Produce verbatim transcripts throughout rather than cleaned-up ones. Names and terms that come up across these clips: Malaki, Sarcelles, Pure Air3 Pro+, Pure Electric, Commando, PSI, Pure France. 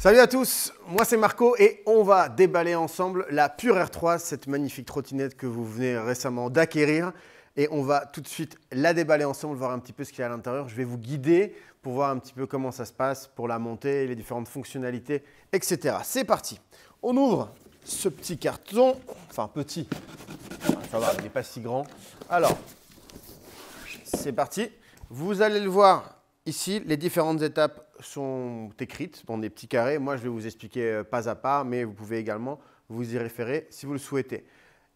Salut à tous, moi c'est Marco et on va déballer ensemble la Pure Air trois, cette magnifique trottinette que vous venez récemment d'acquérir. Et on va tout de suite la déballer ensemble, voir un petit peu ce qu'il y a à l'intérieur. Je vais vous guider pour voir un petit peu comment ça se passe pour la montée, les différentes fonctionnalités, et cetera. C'est parti, on ouvre ce petit carton, enfin petit, ça va, il n'est pas si grand. Alors, c'est parti, vous allez le voir ici, les différentes étapes sont écrites dans des petits carrés. Moi, je vais vous expliquer pas à pas, mais vous pouvez également vous y référer si vous le souhaitez.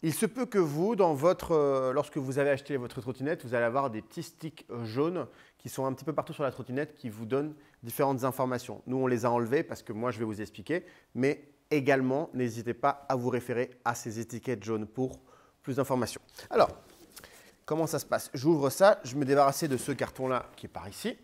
Il se peut que vous, dans votre, euh, lorsque vous avez acheté votre trottinette, vous allez avoir des petits sticks jaunes qui sont un petit peu partout sur la trottinette qui vous donnent différentes informations. Nous, on les a enlevés parce que moi, je vais vous expliquer. Mais également, n'hésitez pas à vous référer à ces étiquettes jaunes pour plus d'informations. Alors, comment ça se passe? J'ouvre ça, je me débarrassais de ce carton-là qui est par ici.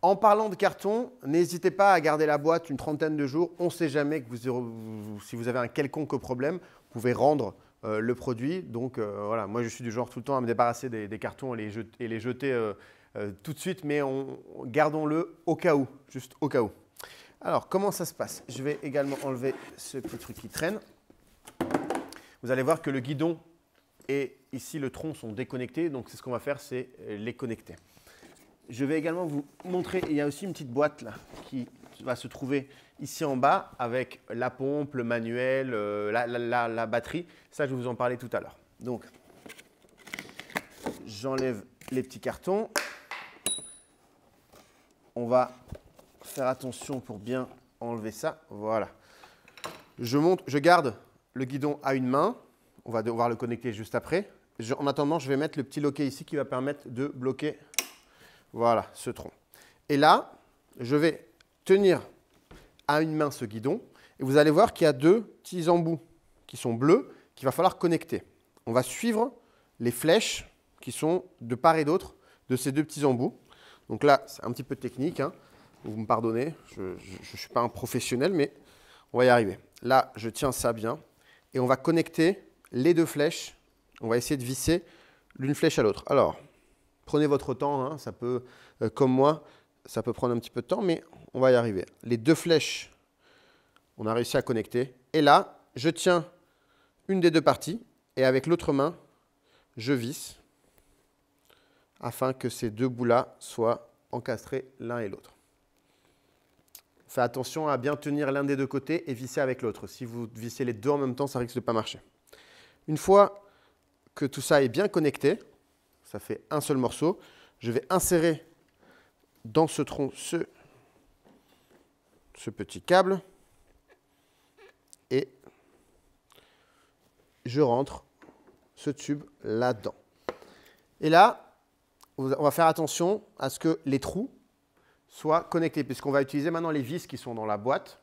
En parlant de carton, n'hésitez pas à garder la boîte une trentaine de jours. On ne sait jamais que vous, si vous avez un quelconque problème, vous pouvez rendre euh, le produit. Donc euh, voilà, moi je suis du genre tout le temps à me débarrasser des, des cartons et les jeter, et les jeter euh, euh, tout de suite, mais gardons-le au cas où, juste au cas où. Alors comment ça se passe? Je vais également enlever ce petit truc qui traîne. Vous allez voir que le guidon et ici le tronc sont déconnectés, donc c'est ce qu'on va faire, c'est les connecter. Je vais également vous montrer, il y a aussi une petite boîte là, qui va se trouver ici en bas avec la pompe, le manuel, euh, la, la, la, la batterie. Ça, je vous en parlais tout à l'heure. Donc, j'enlève les petits cartons. On va faire attention pour bien enlever ça. Voilà. Je monte, je garde le guidon à une main. On va devoir le connecter juste après. Je, en attendant, je vais mettre le petit loquet ici qui va permettre de bloquer. Voilà, ce tronc. Et là, je vais tenir à une main ce guidon et vous allez voir qu'il y a deux petits embouts qui sont bleus qu'il va falloir connecter. On va suivre les flèches qui sont de part et d'autre de ces deux petits embouts. Donc là, c'est un petit peu technique, hein. Vous me pardonnez, je ne suis pas un professionnel, mais on va y arriver. Là, je tiens ça bien et on va connecter les deux flèches. On va essayer de visser l'une flèche à l'autre. Alors, prenez votre temps, hein, ça peut, euh, comme moi, ça peut prendre un petit peu de temps, mais on va y arriver. Les deux flèches, on a réussi à connecter. Et là, je tiens une des deux parties et avec l'autre main, je visse afin que ces deux bouts-là soient encastrés l'un et l'autre. Faites attention à bien tenir l'un des deux côtés et visser avec l'autre. Si vous vissez les deux en même temps, ça risque de ne pas marcher. Une fois que tout ça est bien connecté, ça fait un seul morceau. Je vais insérer dans ce tronc ce, ce petit câble et je rentre ce tube là-dedans. Et là, on va faire attention à ce que les trous soient connectés puisqu'on va utiliser maintenant les vis qui sont dans la boîte.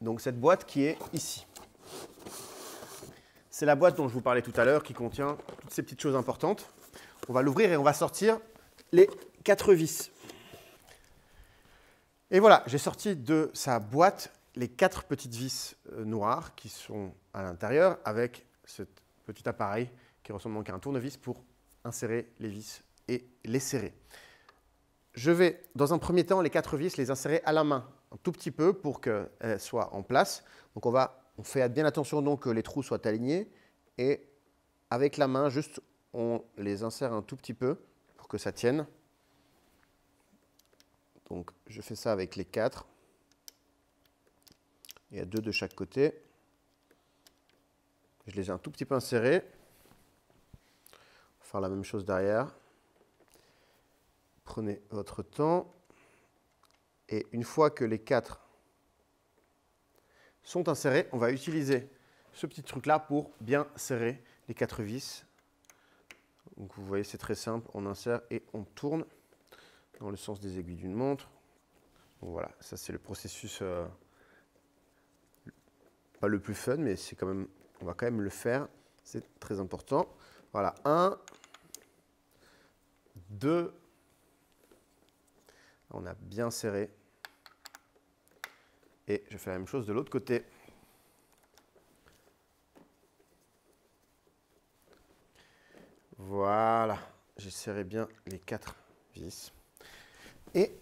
Donc cette boîte qui est ici. C'est la boîte dont je vous parlais tout à l'heure qui contient toutes ces petites choses importantes. On va l'ouvrir et on va sortir les quatre vis. Et voilà, j'ai sorti de sa boîte les quatre petites vis noires qui sont à l'intérieur avec ce petit appareil qui ressemble donc à un tournevis pour insérer les vis et les serrer. Je vais, dans un premier temps, les quatre vis les insérer à la main un tout petit peu pour qu'elles soient en place. Donc on va On fait bien attention donc que les trous soient alignés et avec la main, juste, on les insère un tout petit peu pour que ça tienne. Donc, je fais ça avec les quatre. Il y a deux de chaque côté. Je les ai un tout petit peu insérés. On va faire la même chose derrière. Prenez votre temps. Et une fois que les quatre sont insérés, on va utiliser ce petit truc-là pour bien serrer les quatre vis. Donc vous voyez, c'est très simple, on insère et on tourne dans le sens des aiguilles d'une montre. Donc voilà, ça c'est le processus, euh, pas le plus fun, mais c'est quand même, on va quand même le faire, c'est très important. Voilà, un, deux, on a bien serré. Et je fais la même chose de l'autre côté. Voilà, j'ai serré bien les quatre vis. Et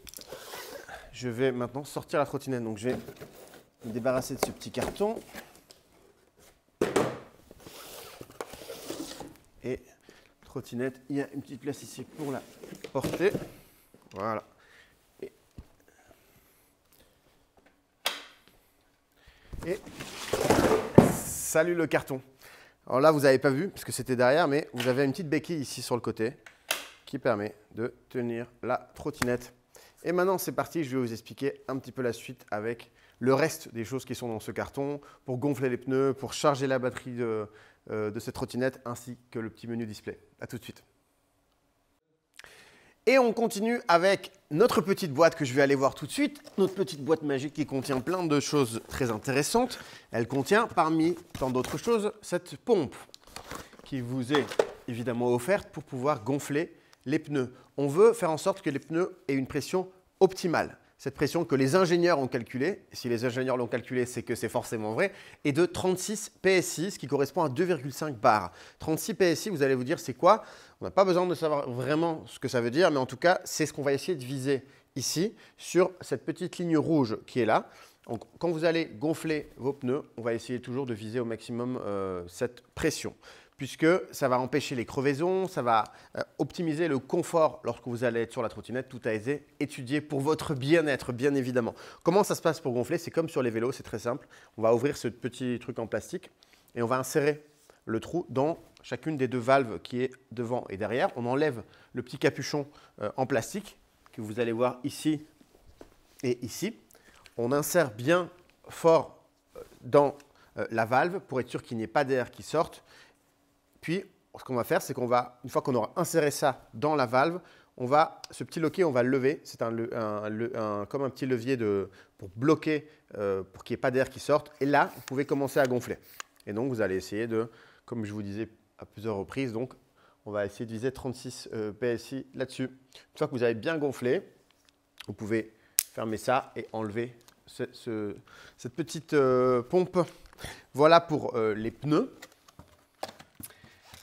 je vais maintenant sortir la trottinette. Donc, je vais me débarrasser de ce petit carton. Et trottinette, il y a une petite place ici pour la porter. Voilà. Et, et salut le carton. Alors là, vous n'avez pas vu parce que c'était derrière, mais vous avez une petite béquille ici sur le côté qui permet de tenir la trottinette. Et maintenant, c'est parti, je vais vous expliquer un petit peu la suite avec le reste des choses qui sont dans ce carton pour gonfler les pneus, pour charger la batterie de, euh, de cette trottinette ainsi que le petit menu display. À tout de suite. Et on continue avec notre petite boîte que je vais aller voir tout de suite. Notre petite boîte magique qui contient plein de choses très intéressantes. Elle contient parmi tant d'autres choses cette pompe qui vous est évidemment offerte pour pouvoir gonfler les pneus. On veut faire en sorte que les pneus aient une pression optimale. Cette pression que les ingénieurs ont calculée, si les ingénieurs l'ont calculée, c'est que c'est forcément vrai, est de trente-six P S I, ce qui correspond à deux virgule cinq bars. trente-six P S I, vous allez vous dire, c'est quoi? On n'a pas besoin de savoir vraiment ce que ça veut dire, mais en tout cas, c'est ce qu'on va essayer de viser ici, sur cette petite ligne rouge qui est là. Donc, quand vous allez gonfler vos pneus, on va essayer toujours de viser au maximum euh, cette pression, puisque ça va empêcher les crevaisons, ça va optimiser le confort lorsque vous allez être sur la trottinette. Tout a été étudié pour votre bien-être, bien évidemment. Comment ça se passe pour gonfler? C'est comme sur les vélos, c'est très simple. On va ouvrir ce petit truc en plastique et on va insérer le trou dans chacune des deux valves qui est devant et derrière. On enlève le petit capuchon en plastique que vous allez voir ici et ici. On insère bien fort dans la valve pour être sûr qu'il n'y ait pas d'air qui sorte. Puis, ce qu'on va faire, c'est qu'on va, une fois qu'on aura inséré ça dans la valve, on va, ce petit loquet, on va le lever. C'est un, un, un, comme un petit levier de, pour bloquer, euh, pour qu'il n'y ait pas d'air qui sorte. Et là, vous pouvez commencer à gonfler. Et donc, vous allez essayer de, comme je vous disais à plusieurs reprises, donc, on va essayer de viser trente-six P S I là-dessus. Une fois que vous avez bien gonflé, vous pouvez fermer ça et enlever ce, ce, cette petite euh, pompe. Voilà pour euh, les pneus.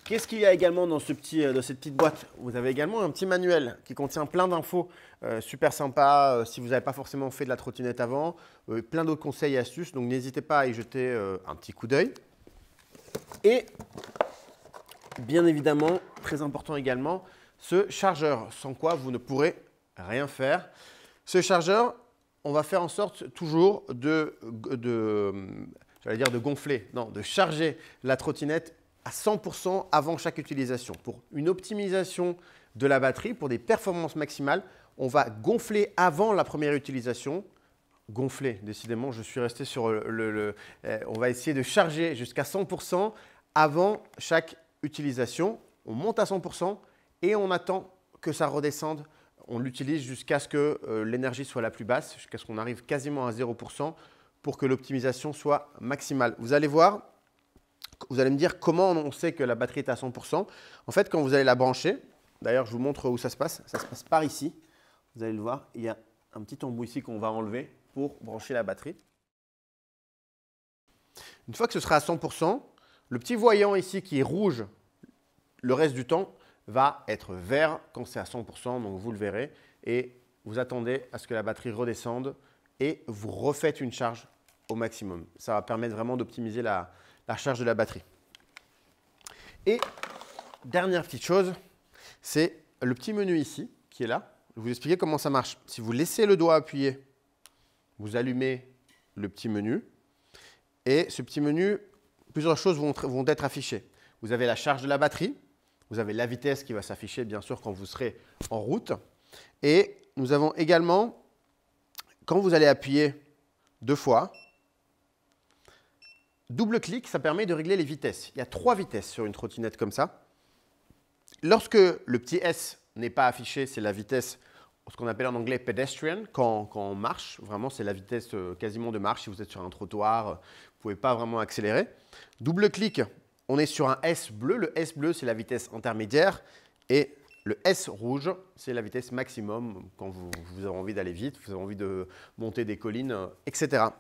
Qu'est-ce qu'il y a également dans, ce petit, dans cette petite boîte? Vous avez également un petit manuel qui contient plein d'infos euh, super sympas euh, si vous n'avez pas forcément fait de la trottinette avant, euh, plein d'autres conseils et astuces, donc n'hésitez pas à y jeter euh, un petit coup d'œil. Et bien évidemment, très important également, ce chargeur sans quoi vous ne pourrez rien faire. Ce chargeur, on va faire en sorte toujours de, de, j'allais dire de gonfler, non, de charger la trottinette à cent pour cent avant chaque utilisation. Pour une optimisation de la batterie, pour des performances maximales, on va gonfler avant la première utilisation. Gonfler, décidément, je suis resté sur le… le, le euh, on va essayer de charger jusqu'à cent pour cent avant chaque utilisation. On monte à cent pour cent et on attend que ça redescende. On l'utilise jusqu'à ce que euh, l'énergie soit la plus basse, jusqu'à ce qu'on arrive quasiment à zéro pour cent pour que l'optimisation soit maximale. Vous allez voir… Vous allez me dire comment on sait que la batterie est à cent pour cent. En fait, quand vous allez la brancher, d'ailleurs, je vous montre où ça se passe. Ça se passe par ici. Vous allez le voir, il y a un petit embout ici qu'on va enlever pour brancher la batterie. Une fois que ce sera à cent pour cent, le petit voyant ici qui est rouge le reste du temps va être vert quand c'est à cent pour cent. Donc, vous le verrez et vous attendez à ce que la batterie redescende et vous refaites une charge au maximum. Ça va permettre vraiment d'optimiser la la charge de la batterie. Et dernière petite chose, c'est le petit menu ici qui est là. Je vais vous expliquer comment ça marche. Si vous laissez le doigt appuyé, vous allumez le petit menu et ce petit menu, plusieurs choses vont, vont être affichées. Vous avez la charge de la batterie, vous avez la vitesse qui va s'afficher bien sûr quand vous serez en route et nous avons également, quand vous allez appuyer deux fois, double clic, ça permet de régler les vitesses. Il y a trois vitesses sur une trottinette comme ça. Lorsque le petit S n'est pas affiché, c'est la vitesse, ce qu'on appelle en anglais pedestrian, quand, quand on marche. Vraiment, c'est la vitesse quasiment de marche. Si vous êtes sur un trottoir, vous ne pouvez pas vraiment accélérer. Double clic, on est sur un S bleu. Le S bleu, c'est la vitesse intermédiaire. Et le S rouge, c'est la vitesse maximum quand vous, vous avez envie d'aller vite, vous avez envie de monter des collines, et cetera.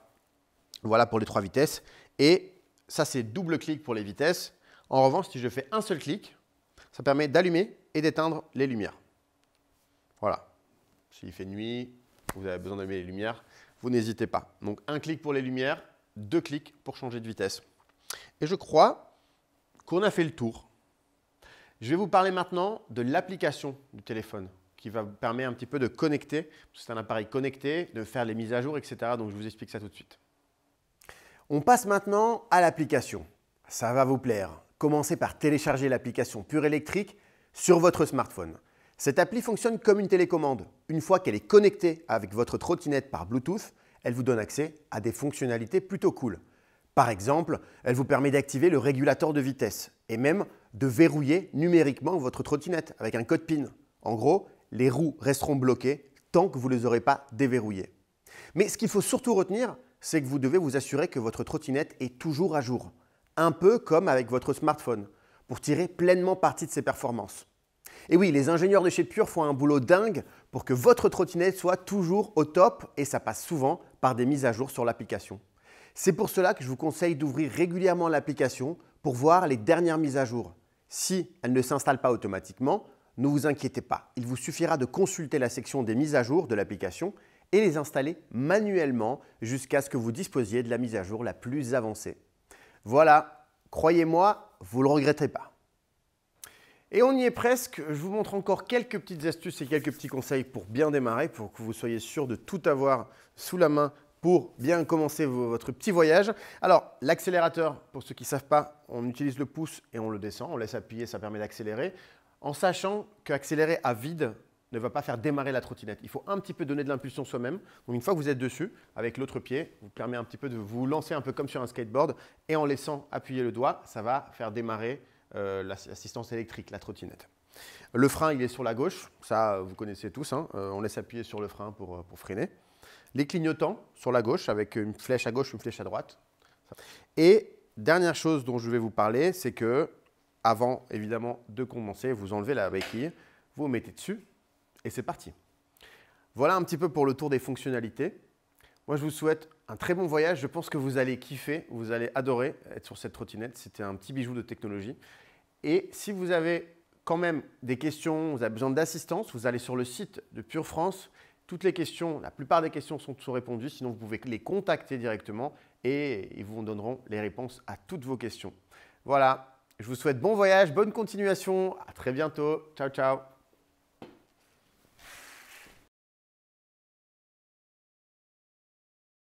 Voilà pour les trois vitesses. Et ça, c'est double clic pour les vitesses. En revanche, si je fais un seul clic, ça permet d'allumer et d'éteindre les lumières. Voilà. S'il fait nuit, vous avez besoin d'allumer les lumières, vous n'hésitez pas. Donc un clic pour les lumières, deux clics pour changer de vitesse. Et je crois qu'on a fait le tour. Je vais vous parler maintenant de l'application du téléphone qui va vous permettre un petit peu de connecter. C'est un appareil connecté, de faire les mises à jour, et cetera. Donc je vous explique ça tout de suite. On passe maintenant à l'application. Ça va vous plaire. Commencez par télécharger l'application Pure Electric sur votre smartphone. Cette appli fonctionne comme une télécommande. Une fois qu'elle est connectée avec votre trottinette par Bluetooth, elle vous donne accès à des fonctionnalités plutôt cool. Par exemple, elle vous permet d'activer le régulateur de vitesse et même de verrouiller numériquement votre trottinette avec un code PIN. En gros, les roues resteront bloquées tant que vous ne les aurez pas déverrouillées. Mais ce qu'il faut surtout retenir, c'est que vous devez vous assurer que votre trottinette est toujours à jour, un peu comme avec votre smartphone, pour tirer pleinement parti de ses performances. Et oui, les ingénieurs de chez Pure font un boulot dingue pour que votre trottinette soit toujours au top et ça passe souvent par des mises à jour sur l'application. C'est pour cela que je vous conseille d'ouvrir régulièrement l'application pour voir les dernières mises à jour. Si elles ne s'installent pas automatiquement, ne vous inquiétez pas, il vous suffira de consulter la section des mises à jour de l'application et les installer manuellement jusqu'à ce que vous disposiez de la mise à jour la plus avancée. Voilà, croyez-moi, vous ne le regretterez pas. Et on y est presque, je vous montre encore quelques petites astuces et quelques petits conseils pour bien démarrer, pour que vous soyez sûr de tout avoir sous la main pour bien commencer votre petit voyage. Alors, l'accélérateur, pour ceux qui ne savent pas, on utilise le pouce et on le descend, on laisse appuyer, ça permet d'accélérer, en sachant qu'accélérer à vide ne va pas faire démarrer la trottinette. Il faut un petit peu donner de l'impulsion soi-même. Donc une fois que vous êtes dessus, avec l'autre pied, vous permet un petit peu de vous lancer un peu comme sur un skateboard et en laissant appuyer le doigt, ça va faire démarrer euh, l'assistance électrique, la trottinette. Le frein, il est sur la gauche. Ça, vous connaissez tous, hein. Euh, on laisse appuyer sur le frein pour, pour freiner. Les clignotants sur la gauche avec une flèche à gauche, une flèche à droite. Et dernière chose dont je vais vous parler, c'est que avant évidemment de commencer, vous enlevez la béquille, vous, vous mettez dessus. Et c'est parti. Voilà un petit peu pour le tour des fonctionnalités. Moi, je vous souhaite un très bon voyage. Je pense que vous allez kiffer, vous allez adorer être sur cette trottinette. C'était un petit bijou de technologie. Et si vous avez quand même des questions, vous avez besoin d'assistance, vous allez sur le site de Pure France. Toutes les questions, la plupart des questions sont, sont répondues. Sinon, vous pouvez les contacter directement et ils vous donneront les réponses à toutes vos questions. Voilà, je vous souhaite bon voyage, bonne continuation. À très bientôt. Ciao, ciao.